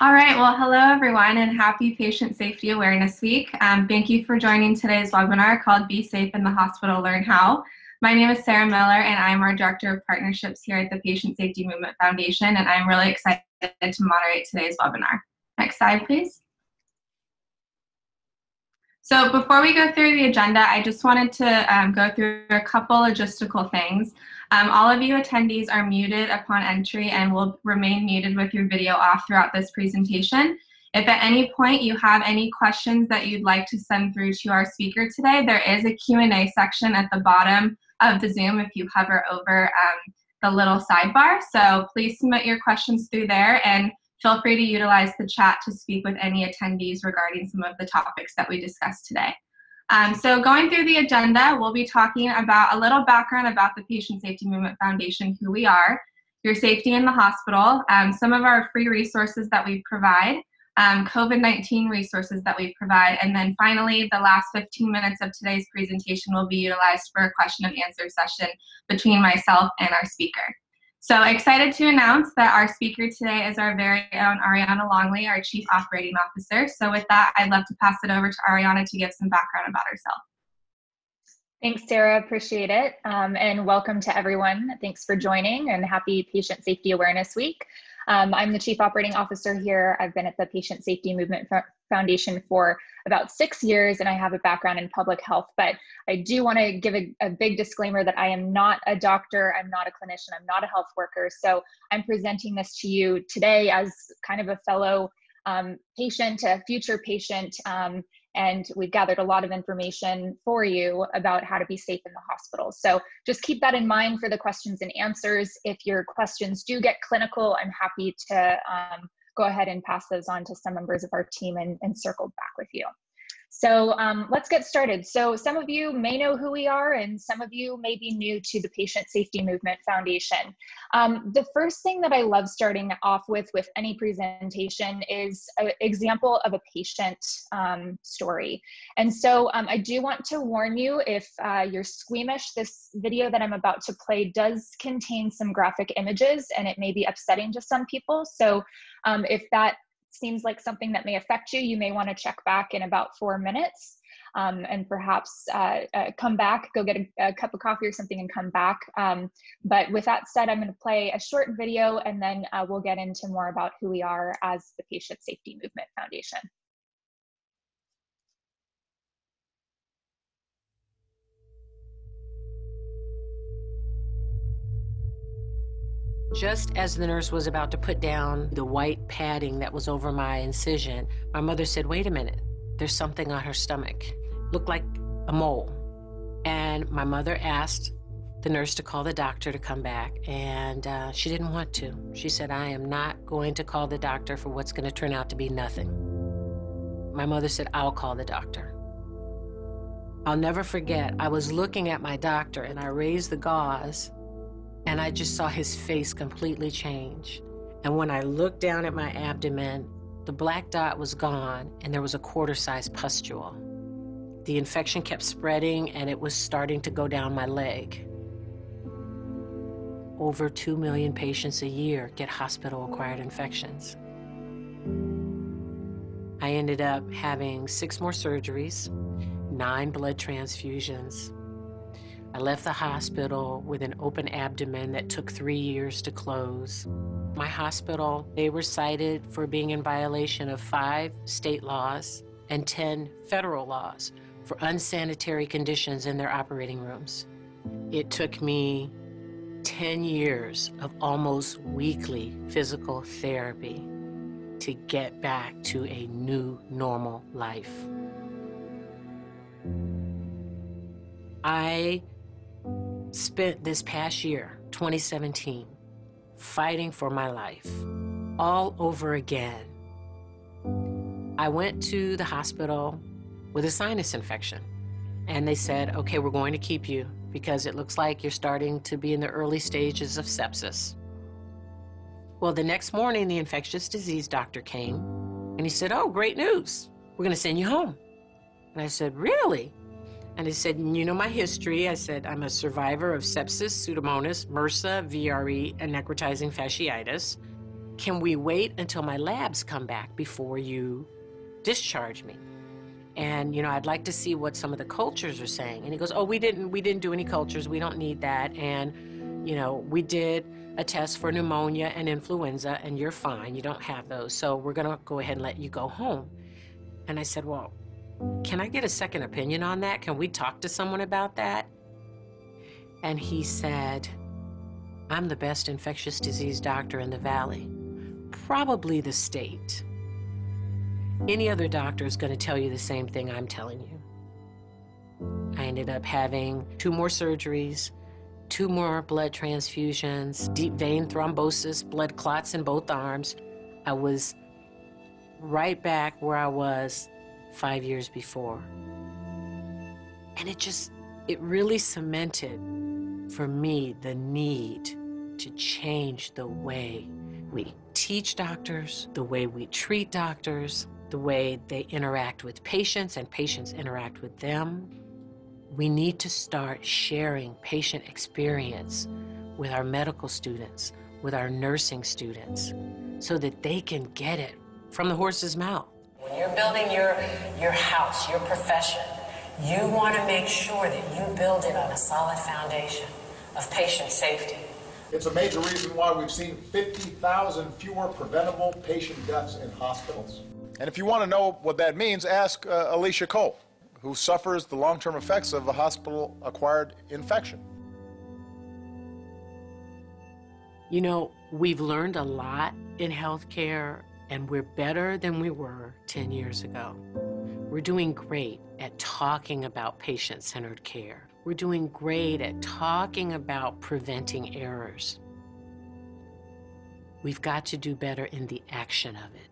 All right, well, hello everyone, and happy Patient Safety Awareness Week. Thank you for joining today's webinar called Be Safe in the Hospital, Learn How. My name is Sarah Miller, and I'm our Director of Partnerships here at the Patient Safety Movement Foundation, and I'm really excited to moderate today's webinar. Next slide, please. So before we go through the agenda, I just wanted to go through a couple logistical things. All of you attendees are muted upon entry and will remain muted with your video off throughout this presentation. If at any point you have any questions that you'd like to send through to our speaker today, there is a Q&A section at the bottom of the Zoom if you hover over the little sidebar. So please submit your questions through there, and feel free to utilize the chat to speak with any attendees regarding some of the topics that we discussed today. So going through the agenda, we'll be talking about a little background about the Patient Safety Movement Foundation, who we are, your safety in the hospital, some of our free resources that we provide, COVID-19 resources that we provide, and then finally, the last 15 minutes of today's presentation will be utilized for a question and answer session between myself and our speaker. So excited to announce that our speaker today is our very own Ariana Longley, our Chief Operating Officer. So with that, I'd love to pass it over to Ariana to give some background about herself. Thanks, Sarah, appreciate it. And welcome to everyone. Thanks for joining, and happy Patient Safety Awareness Week. I'm the Chief Operating Officer here. I've been at the Patient Safety Movement Foundation for about 6 years, and I have a background in public health, but I do want to give a big disclaimer that I am not a doctor, I'm not a clinician, I'm not a health worker, so I'm presenting this to you today as kind of a fellow patient, a future patient, and we've gathered a lot of information for you about how to be safe in the hospital. So just keep that in mind for the questions and answers. If your questions do get clinical, I'm happy to go ahead and pass those on to some members of our team and circle back with you. So let's get started. So some of you may know who we are, and some of you may be new to the Patient Safety Movement Foundation. The first thing that I love starting off with any presentation is an example of a patient story. And so I do want to warn you, if you're squeamish, this video that I'm about to play does contain some graphic images, and it may be upsetting to some people. So if that seems like something that may affect you, you may want to check back in about 4 minutes and perhaps come back, go get a cup of coffee or something and come back. But with that said, I'm going to play a short video, and then we'll get into more about who we are as the Patient Safety Movement Foundation. Just as the nurse was about to put down the white padding that was over my incision, my mother said, "Wait a minute, there's something on her stomach. Looked like a mole." And my mother asked the nurse to call the doctor to come back, and she didn't want to. She said, "I am not going to call the doctor for what's going to turn out to be nothing." My mother said, "I'll call the doctor." I'll never forget, I was looking at my doctor, and I raised the gauze, and I just saw his face completely change. And when I looked down at my abdomen, the black dot was gone, and there was a quarter-sized pustule. The infection kept spreading, and it was starting to go down my leg. Over 2 million patients a year get hospital-acquired infections. I ended up having 6 more surgeries, 9 blood transfusions. I left the hospital with an open abdomen that took 3 years to close. My hospital, they were cited for being in violation of 5 state laws and 10 federal laws for unsanitary conditions in their operating rooms. It took me 10 years of almost weekly physical therapy to get back to a new normal life. I spent this past year, 2017, fighting for my life all over again. I went to the hospital with a sinus infection, and they said, "Okay, we're going to keep you because it looks like you're starting to be in the early stages of sepsis." Well, the next morning, the infectious disease doctor came, and he said, "Oh, great news. We're going to send you home." And I said, "Really?" And he said, "You know my history." I said, "I'm a survivor of sepsis, pseudomonas, MRSA, VRE, and necrotizing fasciitis. can we wait until my labs come back before you discharge me? And, you know, I'd like to see what some of the cultures are saying. And he goes, oh, we didn't do any cultures. We don't need that. And, you know, we did a test for pneumonia and influenza, and you're fine. You don't have those. So we're going to go ahead and let you go home. And I said, well, can I get a second opinion on that? Can we talk to someone about that? And he said, I'm the best infectious disease doctor in the valley, probably the state. Any other doctor is going to tell you the same thing I'm telling you. I ended up having 2 more surgeries, 2 more blood transfusions, deep vein thrombosis, blood clots in both arms. I was right back where I was 5 years before. And it really cemented for me the need to change the way we teach doctors, the way we treat doctors, the way they interact with patients and patients interact with them. We need to start sharing patient experience with our medical students, with our nursing students, so that they can get it from the horse's mouth. When you're building your house, your profession, you want to make sure that you build it on a solid foundation of patient safety. It's a major reason why we've seen 50,000 fewer preventable patient deaths in hospitals. And if you want to know what that means, ask Alicia Cole, who suffers the long-term effects of a hospital-acquired infection. You know, we've learned a lot in healthcare, and we're better than we were 10 years ago. We're doing great at talking about patient-centered care. We're doing great at talking about preventing errors. We've got to do better in the action of it.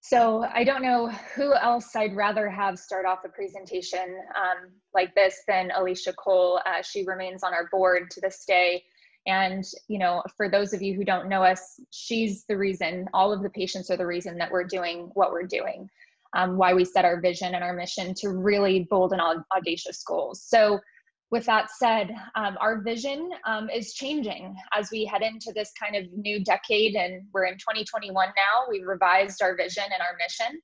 So I don't know who else I'd rather have start off a presentation like this than Alicia Cole. She remains on our board to this day. And, you know, for those of you who don't know us, she's the reason, all of the patients are the reason that we're doing what we're doing, why we set our vision and our mission to really bold and audacious goals. So with that said, our vision is changing as we head into this kind of new decade, and we're in 2021 now. We've revised our vision and our mission.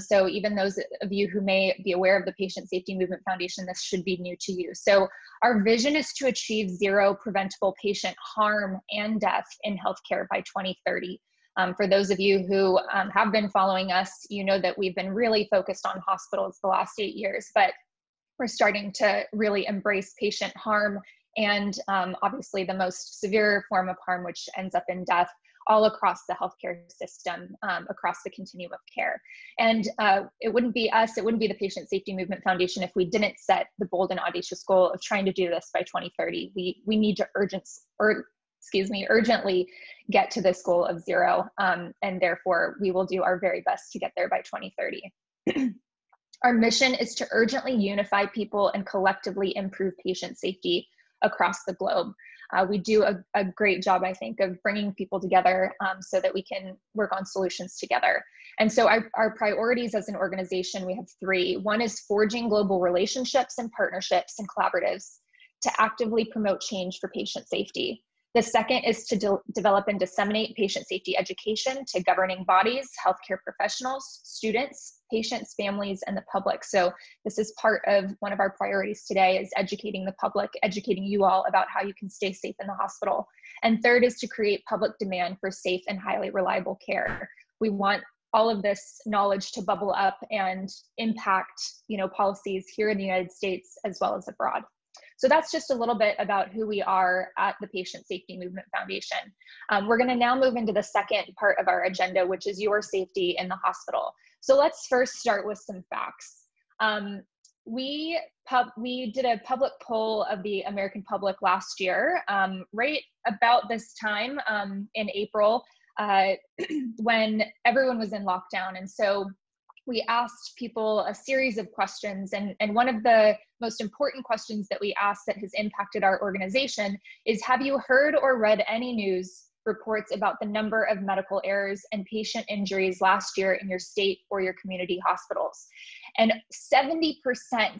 So even those of you who may be aware of the Patient Safety Movement Foundation, this should be new to you. So our vision is to achieve 0 preventable patient harm and death in healthcare by 2030. For those of you who have been following us, you know that we've been really focused on hospitals the last 8 years, but we're starting to really embrace patient harm and obviously the most severe form of harm, which ends up in death, all across the healthcare system, across the continuum of care. And it wouldn't be us, it wouldn't be the Patient Safety Movement Foundation if we didn't set the bold and audacious goal of trying to do this by 2030. We need to urgently get to this goal of 0, and therefore we will do our very best to get there by 2030. Our mission is to urgently unify people and collectively improve patient safety across the globe. We do a great job, I think, of bringing people together so that we can work on solutions together. And so our priorities as an organization, we have 3. One is forging global relationships and partnerships and collaboratives to actively promote change for patient safety. The second is to develop and disseminate patient safety education to governing bodies, healthcare professionals, students, patients, families, and the public. So this is part of one of our priorities today, is educating the public, educating you all about how you can stay safe in the hospital. And third is to create public demand for safe and highly reliable care. We want all of this knowledge to bubble up and impact, you know, policies here in the United States as well as abroad. So that's just a little bit about who we are at the Patient Safety Movement Foundation. We're going to now move into the second part of our agenda, which is your safety in the hospital. So let's first start with some facts. We did a public poll of the American public last year, right about this time in April, when everyone was in lockdown. And so we asked people a series of questions, and one of the most important questions that we asked that has impacted our organization is, have you heard or read any news reports about the number of medical errors and patient injuries last year in your state or your community hospitals? And 70%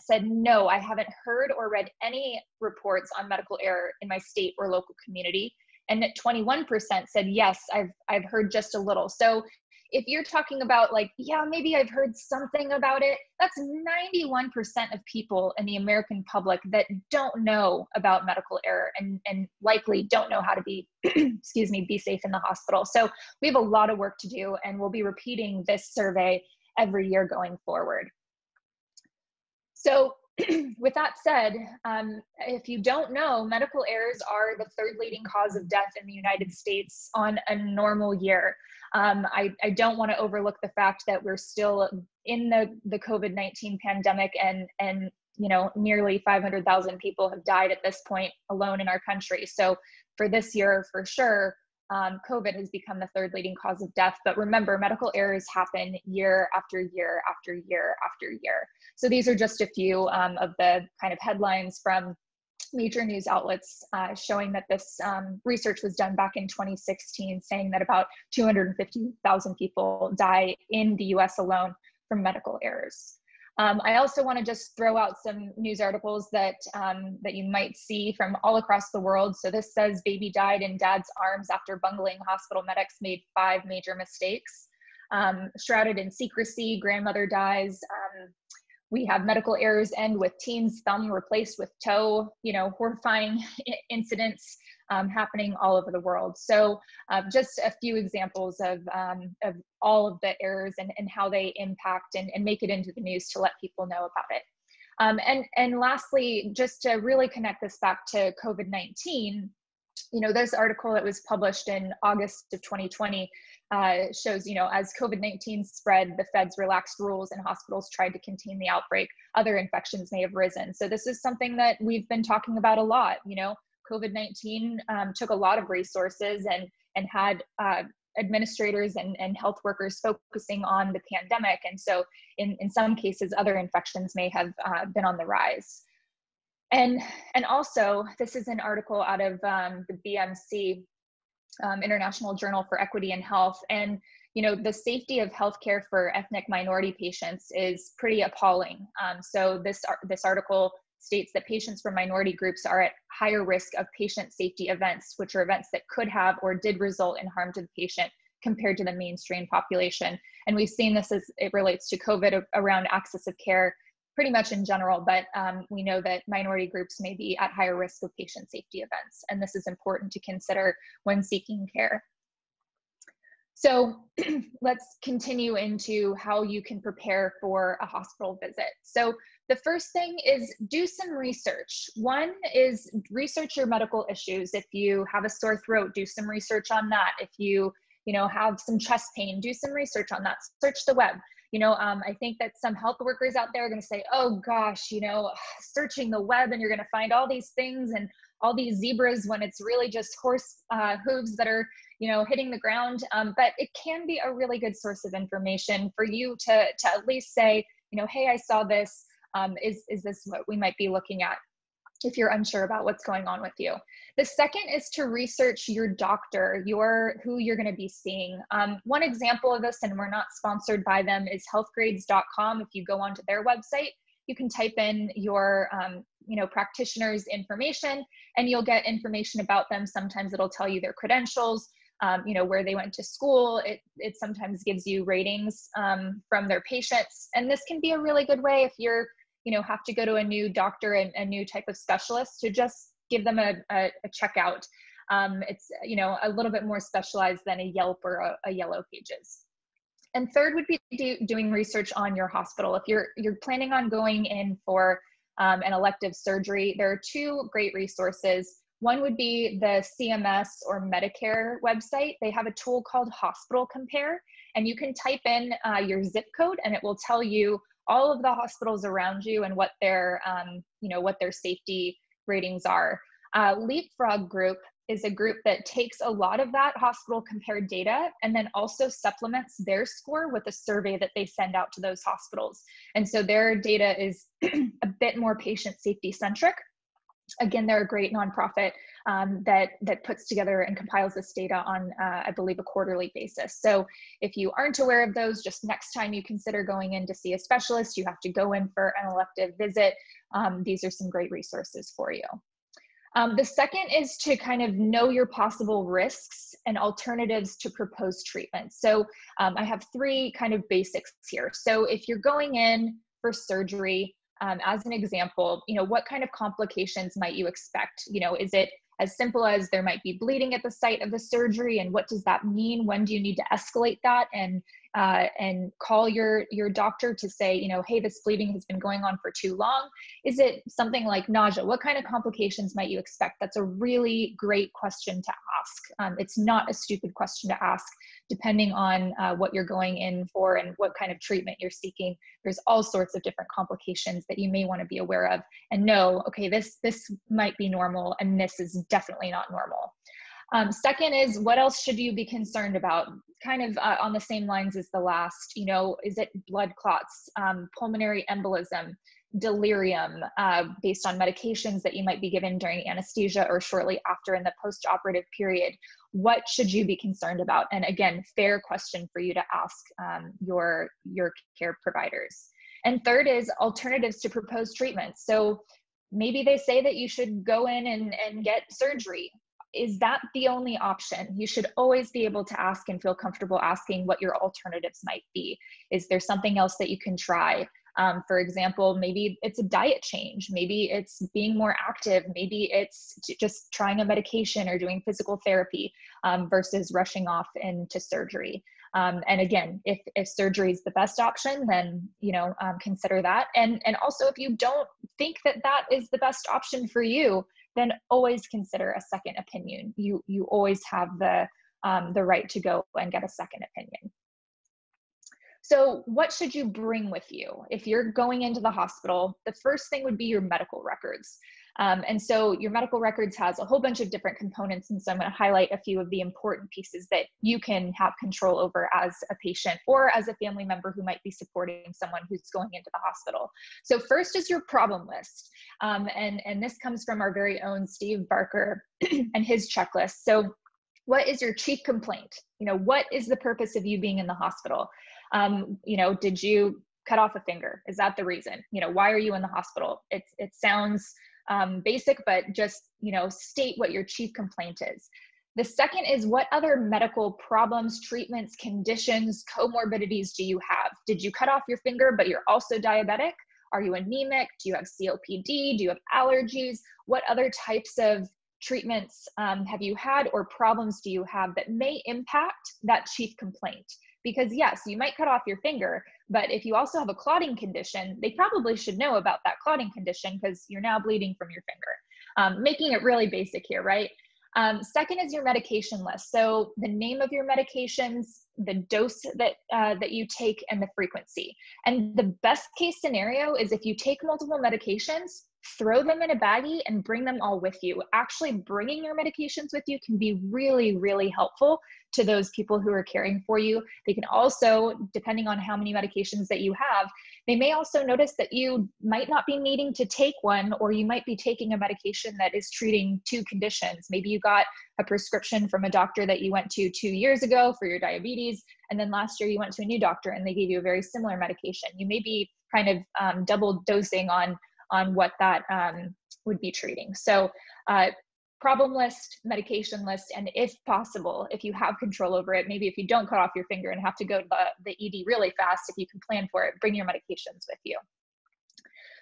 said, no, I haven't heard or read any reports on medical error in my state or local community. And 21% said, yes, I've heard just a little. So if you're talking about like, yeah, maybe I've heard something about it, that's 91% of people in the American public that don't know about medical error and likely don't know how to be, excuse me, be safe in the hospital. So we have a lot of work to do, and we'll be repeating this survey every year going forward. So with that said, if you don't know, medical errors are the third leading cause of death in the United States on a normal year. I don't want to overlook the fact that we're still in the COVID-19 pandemic, and you know, nearly 500,000 people have died at this point alone in our country. So for this year, for sure, COVID has become the third leading cause of death. But remember, medical errors happen year after year after year after year. So these are just a few of the kind of headlines from major news outlets showing that this research was done back in 2016, saying that about 250,000 people die in the US alone from medical errors. I also want to just throw out some news articles that, that you might see from all across the world. So this says, baby died in dad's arms after bungling hospital medics made 5 major mistakes. Shrouded in secrecy, grandmother dies. We have medical errors end with teen's thumb replaced with toe, you know, horrifying incidents happening all over the world. So just a few examples of all of the errors and how they impact and make it into the news to let people know about it. And lastly, just to really connect this back to COVID-19, you know, this article that was published in August of 2020 shows, you know, as COVID-19 spread, the feds relaxed rules and hospitals tried to contain the outbreak. Other infections may have risen. So this is something that we've been talking about a lot. You know, COVID-19 took a lot of resources and had administrators and health workers focusing on the pandemic. And so in some cases, other infections may have been on the rise. And also, this is an article out of the BMC, International Journal for Equity and Health. And, you know, the safety of healthcare for ethnic minority patients is pretty appalling. So this article states that patients from minority groups are at higher risk of patient safety events, which are events that could have or did result in harm to the patient compared to the mainstream population. And we've seen this as it relates to COVID around access of care, pretty much in general, but we know that minority groups may be at higher risk of patient safety events, and this is important to consider when seeking care. So let's continue into how you can prepare for a hospital visit. So the first thing is do some research. One is research your medical issues. If you have a sore throat, do some research on that. If you know, have some chest pain, do some research on that. Search the web. You know, I think that some health workers out there are going to say, oh gosh, you know, searching the web and you're going to find all these things and all these zebras when it's really just horse hooves that are, you know, hitting the ground. But it can be a really good source of information for you to at least say, you know, hey, I saw this. Is this what we might be looking at if you're unsure about what's going on with you? The second is to research your doctor, who you're going to be seeing. One example of this, and we're not sponsored by them, is Healthgrades.com. If you go onto their website, you can type in your you know, practitioner's information, and you'll get information about them. Sometimes it'll tell you their credentials, you know, where they went to school. It sometimes gives you ratings from their patients, and this can be a really good way if you're, you know, have to go to a new doctor and a new type of specialist, to just give them a checkout. It's, you know, a little bit more specialized than a Yelp or a Yellow Pages. And third would be doing research on your hospital. If you're planning on going in for an elective surgery, there are 2 great resources. One would be the CMS or Medicare website. They have a tool called Hospital Compare, and you can type in your zip code, and it will tell you all of the hospitals around you and what their, you know, what their safety ratings are. Leapfrog Group is a group that takes a lot of that Hospital Compare data and then also supplements their score with a survey that they send out to those hospitals. And so their data is a bit more patient safety centric. Again, they're a great nonprofit that puts together and compiles this data on, I believe, a quarterly basis. So if you aren't aware of those, just next time you consider going in to see a specialist, you have to go in for an elective visit. These are some great resources for you. The second is to kind of know your possible risks and alternatives to proposed treatment. So I have three kind of basics here. So if you're going in for surgery, as an example, you know, what kind of complications might you expect? You know, is it as simple as there might be bleeding at the site of the surgery, and what does that mean? When do you need to escalate that and call your doctor to say, you know, hey, this bleeding has been going on for too long? Is it something like nausea? What kind of complications might you expect? That's a really great question to ask. It's not a stupid question to ask, depending on what you're going in for and what kind of treatment you're seeking. There's all sorts of different complications that you may want to be aware of and know, okay, this might be normal and this is definitely not normal. Second is, what else should you be concerned about? Kind of on the same lines as the last, you know, is it blood clots, pulmonary embolism, delirium based on medications that you might be given during anesthesia or shortly after in the post-operative period? What should you be concerned about? And again, fair question for you to ask your care providers. And third is alternatives to proposed treatments. So maybe they say that you should go in and get surgery. Is that the only option? You should always be able to ask and feel comfortable asking what your alternatives might be. Is there something else that you can try? For example, maybe it's a diet change, maybe it's being more active, maybe it's just trying a medication or doing physical therapy versus rushing off into surgery. And again, if surgery is the best option, then, you know, consider that. And also, if you don't think that is the best option for you, then always consider a second opinion. You always have the right to go and get a second opinion. So what should you bring with you? If you're going into the hospital, the first thing would be your medical records. And so your medical records has a whole bunch of different components. And so I'm going to highlight a few of the important pieces that you can have control over as a patient or as a family member who might be supporting someone who's going into the hospital. So first is your problem list. And this comes from our very own Steve Barker and his checklist. So what is your chief complaint? You know, what is the purpose of you being in the hospital? You know, did you cut off a finger? Is that the reason? You know, why are you in the hospital? It sounds basic, but just, you know, state what your chief complaint is. The second is, what other medical problems, treatments, conditions, comorbidities do you have? Did you cut off your finger, but you're also diabetic? Are you anemic? Do you have COPD? Do you have allergies? What other types of treatments have you had, or problems do you have that may impact that chief complaint? Because yes, you might cut off your finger, but if you also have a clotting condition, they probably should know about that clotting condition because you're now bleeding from your finger. Making it really basic here, right? Second is your medication list. So the name of your medications, the dose that you take, and the frequency. And the best case scenario is if you take multiple medications, throw them in a baggie and bring them all with you. Actually bringing your medications with you can be really, really helpful to those people who are caring for you. They can also, depending on how many medications that you have, they may also notice that you might not be needing to take one, or you might be taking a medication that is treating two conditions. Maybe you got a prescription from a doctor that you went to 2 years ago for your diabetes, and then last year you went to a new doctor and they gave you a very similar medication. You may be kind of double dosing on what that would be treating. So problem list, medication list, and if possible, if you have control over it, maybe if you don't cut off your finger and have to go to the ED really fast, if you can plan for it, bring your medications with you.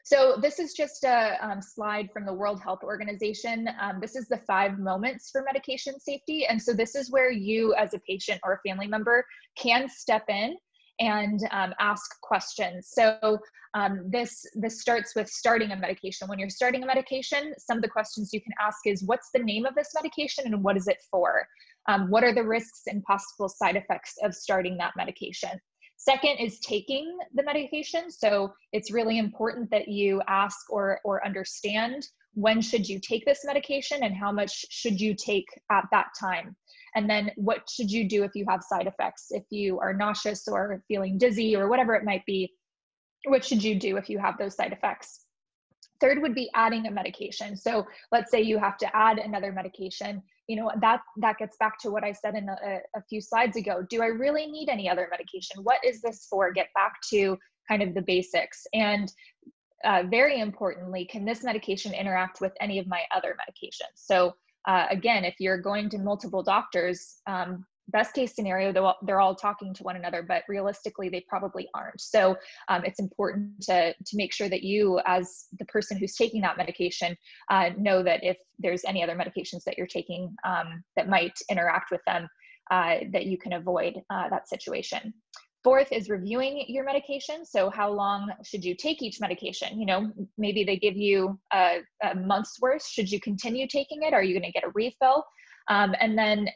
So this is just a slide from the World Health Organization. This is the 5 moments for medication safety. And so this is where you as a patient or a family member can step in and ask questions. So this starts with starting a medication. When you're starting a medication, some of the questions you can ask is, what's the name of this medication and what is it for? What are the risks and possible side effects of starting that medication? Second is taking the medication. So it's really important that you ask or understand when should you take this medication and how much should you take at that time? And then what should you do if you have side effects? If you are nauseous or feeling dizzy or whatever it might be, what should you do if you have those side effects? Third would be adding a medication. So let's say you have to add another medication. You know, that gets back to what I said in a few slides ago. Do I really need any other medication? What is this for? Get back to kind of the basics. And very importantly, can this medication interact with any of my other medications? So again, if you're going to multiple doctors, best case scenario, they're all talking to one another, but realistically, they probably aren't. So it's important to make sure that you, as the person who's taking that medication, know that if there's any other medications that you're taking that might interact with them, that you can avoid that situation. Fourth is reviewing your medication. So how long should you take each medication? You know, maybe they give you a month's worth. Should you continue taking it? Are you going to get a refill? And then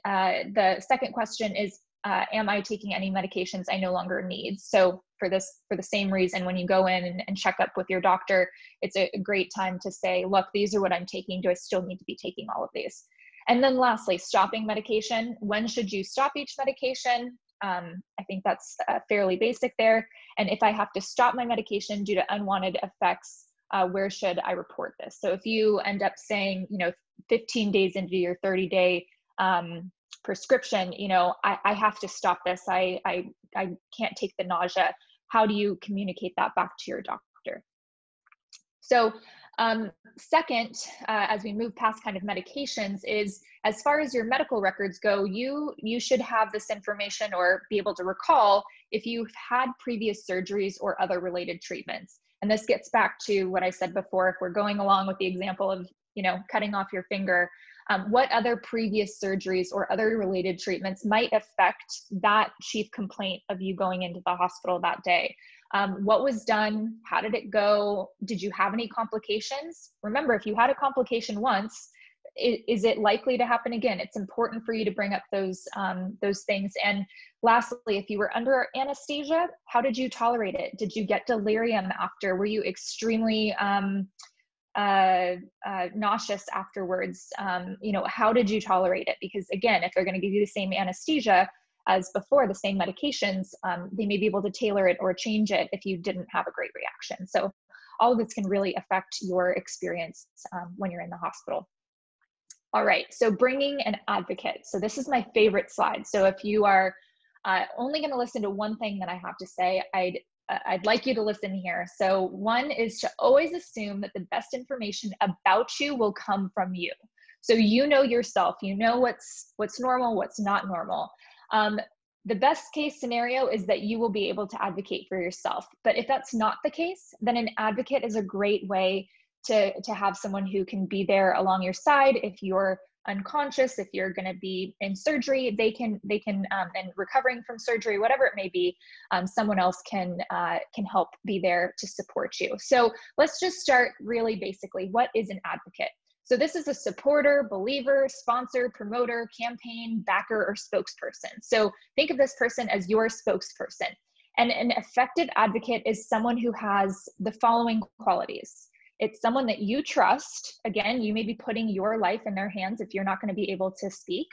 the second question is, am I taking any medications I no longer need? So for the same reason, when you go in and check up with your doctor, it's a great time to say, look, these are what I'm taking. Do I still need to be taking all of these? And then lastly, stopping medication. When should you stop each medication? I think that's fairly basic there. And if I have to stop my medication due to unwanted effects, where should I report this? So if you end up saying, you know, 15 days into your 30-day prescription, you know, I have to stop this. I can't take the nausea. How do you communicate that back to your doctor? So second, as we move past kind of medications, is as far as your medical records go, you should have this information or be able to recall if you've had previous surgeries or other related treatments. And this gets back to what I said before, if we're going along with the example of, you know, cutting off your finger, what other previous surgeries or other related treatments might affect that chief complaint of you going into the hospital that day? What was done? How did it go? Did you have any complications? Remember, if you had a complication once, is it likely to happen again? It's important for you to bring up those things. And lastly, if you were under anesthesia, how did you tolerate it? Did you get delirium after? Were you extremely nauseous afterwards? You know, how did you tolerate it? Because again, if they're going to give you the same anesthesia as before, the same medications, they may be able to tailor it or change it if you didn't have a great reaction. So all of this can really affect your experience when you're in the hospital. All right, so bringing an advocate. So this is my favorite slide. So if you are only going to listen to one thing that I have to say, I'd like you to listen here. So one is to always assume that the best information about you will come from you. So you know yourself, you know what's normal, what's not normal. The best case scenario is that you will be able to advocate for yourself. But if that's not the case, then an advocate is a great way to have someone who can be there along your side. If you're unconscious, if you're going to be in surgery, they can and recovering from surgery, whatever it may be, someone else can help be there to support you. So let's just start really basically. What is an advocate? So this is a supporter, believer, sponsor, promoter, campaign, backer, or spokesperson. So think of this person as your spokesperson. And an effective advocate is someone who has the following qualities. It's someone that you trust. Again, you may be putting your life in their hands if you're not going to be able to speak.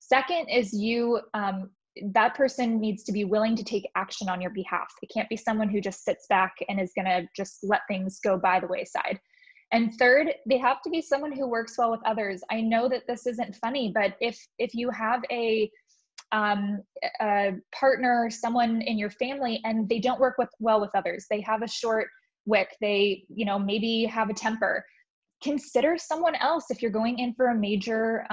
Second is that person needs to be willing to take action on your behalf. It can't be someone who just sits back and is going to just let things go by the wayside. And third, they have to be someone who works well with others. I know that this isn't funny, but if you have a partner, someone in your family, and they don't work well with others, they have a short wick, they, you know, maybe have a temper, consider someone else if you're going in for a major,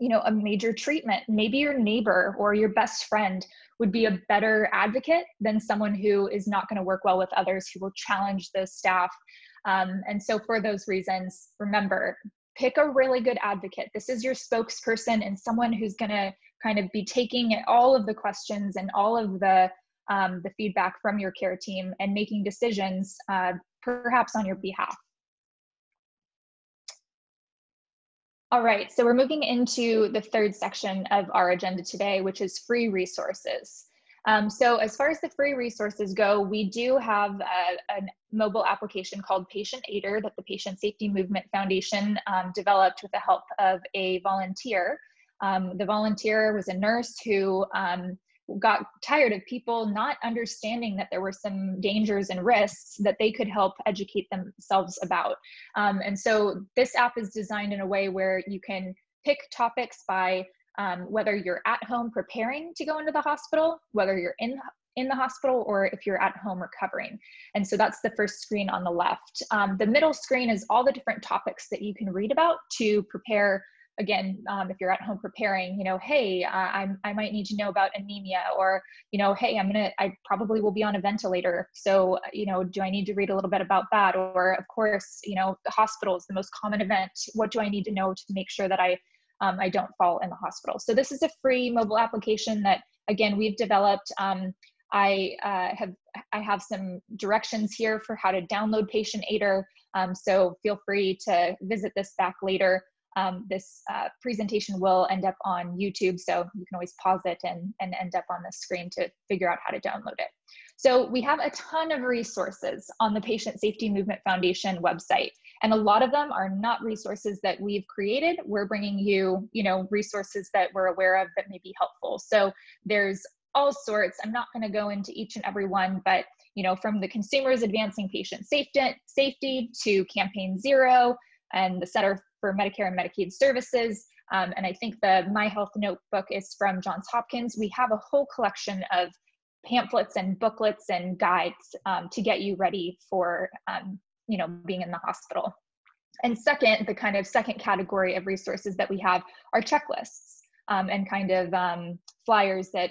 you know, a major treatment. Maybe your neighbor or your best friend would be a better advocate than someone who is not going to work well with others, who will challenge the staff. And so for those reasons, remember, pick a really good advocate. This is your spokesperson and someone who's going to kind of be taking all of the questions and all of the feedback from your care team and making decisions, perhaps on your behalf. All right, so we're moving into the third section of our agenda today, which is free resources. So as far as the free resources go, we do have a mobile application called Patient Aider that the Patient Safety Movement Foundation developed with the help of a volunteer. The volunteer was a nurse who got tired of people not understanding that there were some dangers and risks that they could help educate themselves about. And so this app is designed in a way where you can pick topics by whether you're at home preparing to go into the hospital, whether you're in the hospital, or if you're at home recovering. And so that's the first screen on the left. The middle screen is all the different topics that you can read about to prepare. Again, if you're at home preparing, you know, hey, I might need to know about anemia, or, you know, hey, I probably will be on a ventilator. So, you know, do I need to read a little bit about that? Or of course, you know, the hospital is the most common event. What do I need to know to make sure that I don't fall in the hospital? So this is a free mobile application that, again, we've developed. I have some directions here for how to download Patient Aider. So feel free to visit this back later. This presentation will end up on YouTube, so you can always pause it and end up on the screen to figure out how to download it. So we have a ton of resources on the Patient Safety Movement Foundation website, and a lot of them are not resources that we've created. We're bringing you, you know, resources that we're aware of that may be helpful. So there's all sorts. I'm not going to go into each and every one, but, you know, from the Consumers Advancing Patient Safety to Campaign Zero and the Center for Medicare and Medicaid Services, and I think the My Health Notebook is from Johns Hopkins. We have a whole collection of pamphlets and booklets and guides to get you ready for, you know, being in the hospital. And second, the kind of second category of resources that we have are checklists and kind of flyers that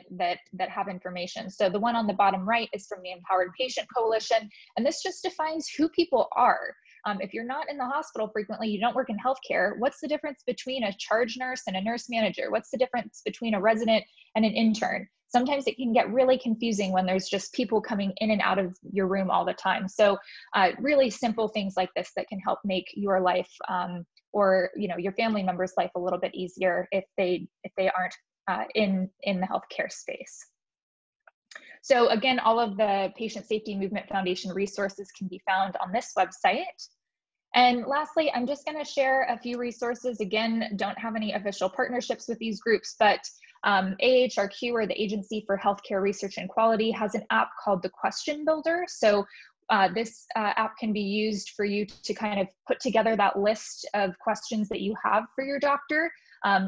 have information. So the one on the bottom right is from the Empowered Patient Coalition, and this just defines who people are. If you're not in the hospital frequently, you don't work in healthcare, what's the difference between a charge nurse and a nurse manager? What's the difference between a resident and an intern? Sometimes it can get really confusing when there's just people coming in and out of your room all the time. So really simple things like this that can help make your life or, you know, your family member's life a little bit easier if they aren't in the healthcare space. So again, all of the Patient Safety Movement Foundation resources can be found on this website. And lastly, I'm just going to share a few resources. Again, don't have any official partnerships with these groups, but AHRQ, or the Agency for Healthcare Research and Quality, has an app called the Question Builder. So this app can be used for you to kind of put together that list of questions that you have for your doctor.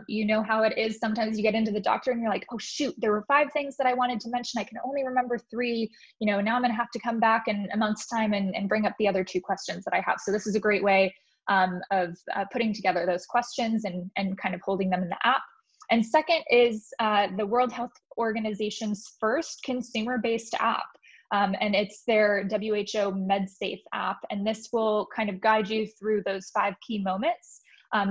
You know how it is. Sometimes you get into the doctor and you're like, oh shoot, there were 5 things that I wanted to mention. I can only remember 3, you know, now I'm going to have to come back in a month's time and bring up the other 2 questions that I have. So this is a great way of putting together those questions and kind of holding them in the app. And second is the World Health Organization's first consumer-based app. And it's their WHO MedSafe app. And this will kind of guide you through those 5 key moments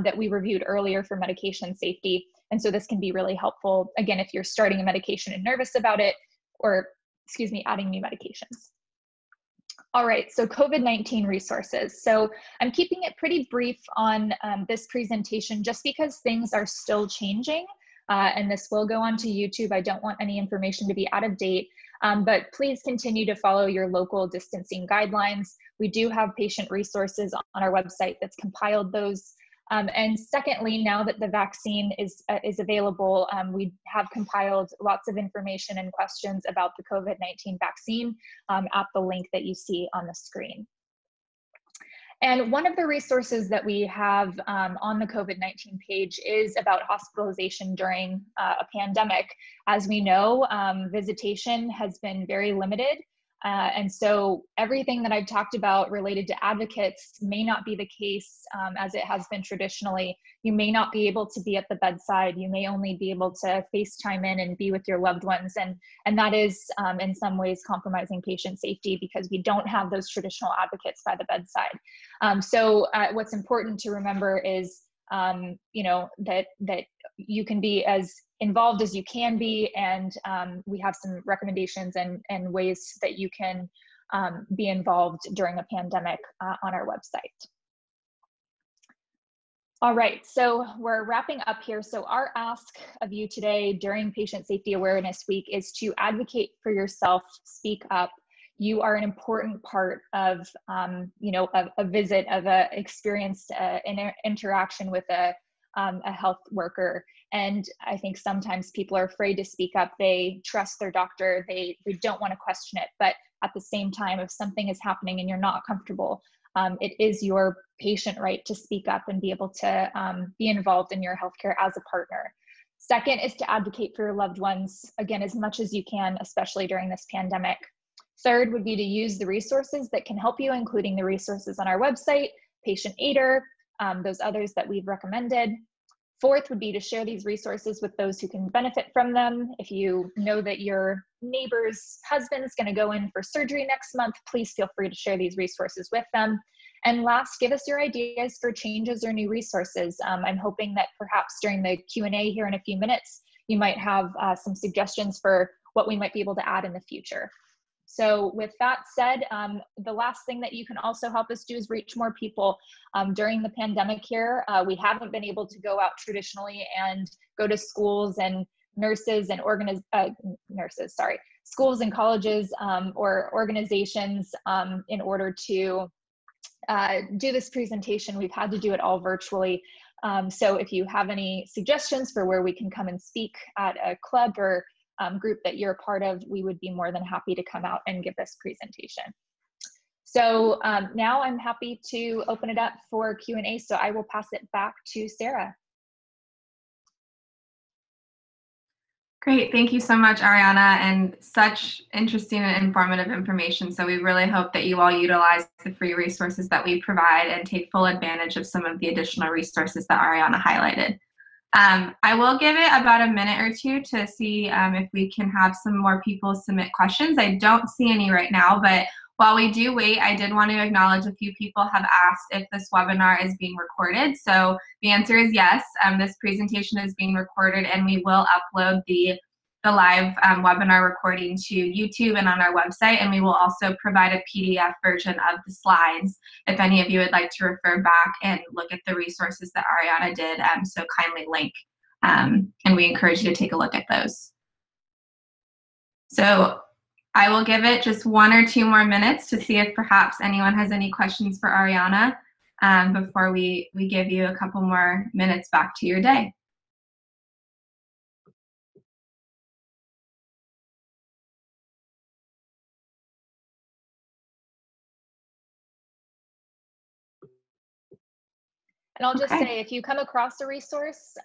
that we reviewed earlier for medication safety. And so this can be really helpful, again, if you're starting a medication and nervous about it, or, excuse me, adding new medications. All right, so COVID-19 resources. So I'm keeping it pretty brief on this presentation just because things are still changing, and this will go onto YouTube. I don't want any information to be out of date. But please continue to follow your local distancing guidelines. We do have patient resources on our website that's compiled those. And secondly, now that the vaccine is available, we have compiled lots of information and questions about the COVID-19 vaccine at the link that you see on the screen. And one of the resources that we have on the COVID-19 page is about hospitalization during a pandemic. As we know, visitation has been very limited. And so everything that I've talked about related to advocates may not be the case as it has been traditionally. You may not be able to be at the bedside. You may only be able to FaceTime in and be with your loved ones. And that is in some ways compromising patient safety because we don't have those traditional advocates by the bedside. So what's important to remember is, you know, that you can be as involved as you can be, and we have some recommendations and ways that you can be involved during a pandemic on our website. All right, so we're wrapping up here. So our ask of you today during Patient Safety Awareness Week is to advocate for yourself, speak up. You are an important part of, you know, a visit, of a experience, an interaction with a health worker. And I think sometimes people are afraid to speak up. They trust their doctor. They don't want to question it. But at the same time, if something is happening and you're not comfortable, it is your patient right to speak up and be able to be involved in your healthcare as a partner. Second is to advocate for your loved ones, again, as much as you can, especially during this pandemic. Third would be to use the resources that can help you, including the resources on our website, Patient Aider, those others that we've recommended. Fourth would be to share these resources with those who can benefit from them. If you know that your neighbor's husband's going to go in for surgery next month, please feel free to share these resources with them. And last, give us your ideas for changes or new resources. I'm hoping that perhaps during the Q&A here in a few minutes, you might have some suggestions for what we might be able to add in the future. So with that said, the last thing that you can also help us do is reach more people. During the pandemic here, we haven't been able to go out traditionally and go to schools and nurses and schools and colleges or organizations in order to do this presentation. We've had to do it all virtually. So if you have any suggestions for where we can come and speak at a club or group that you're a part of, we would be more than happy to come out and give this presentation. So now I'm happy to open it up for Q&A, so I will pass it back to Sarah. Great, thank you so much, Ariana, and such interesting and informative information. So we really hope that you all utilize the free resources that we provide and take full advantage of some of the additional resources that Ariana highlighted. I will give it about a minute or two to see if we can have some more people submit questions. I don't see any right now, but while we do wait, I did want to acknowledge a few people have asked if this webinar is being recorded. So the answer is yes. This presentation is being recorded, and we will upload the live webinar recording to YouTube and on our website, and we will also provide a PDF version of the slides if any of you would like to refer back and look at the resources that Ariana did so kindly link, and we encourage you to take a look at those. So I will give it just one or two more minutes to see if perhaps anyone has any questions for Ariana before we give you a couple more minutes back to your day. And I'll just say, if you come across a resource,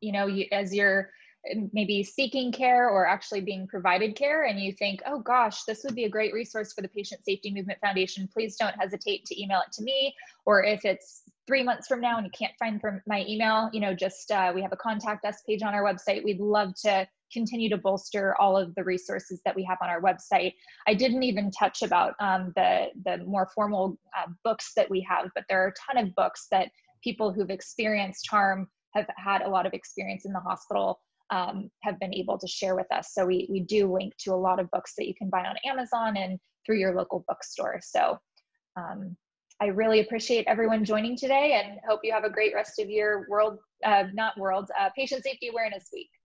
you know, as you're maybe seeking care or actually being provided care, and you think, oh gosh, this would be a great resource for the Patient Safety Movement Foundation, please don't hesitate to email it to me. Or if it's 3 months from now and you can't find from my email, you know, just we have a contact us page on our website. We'd love to continue to bolster all of the resources that we have on our website. I didn't even touch about the more formal books that we have, but there are a ton of books that people who've experienced harm, have had a lot of experience in the hospital, have been able to share with us. So we do link to a lot of books that you can buy on Amazon and through your local bookstore. So I really appreciate everyone joining today and hope you have a great rest of your Patient Safety Awareness Week.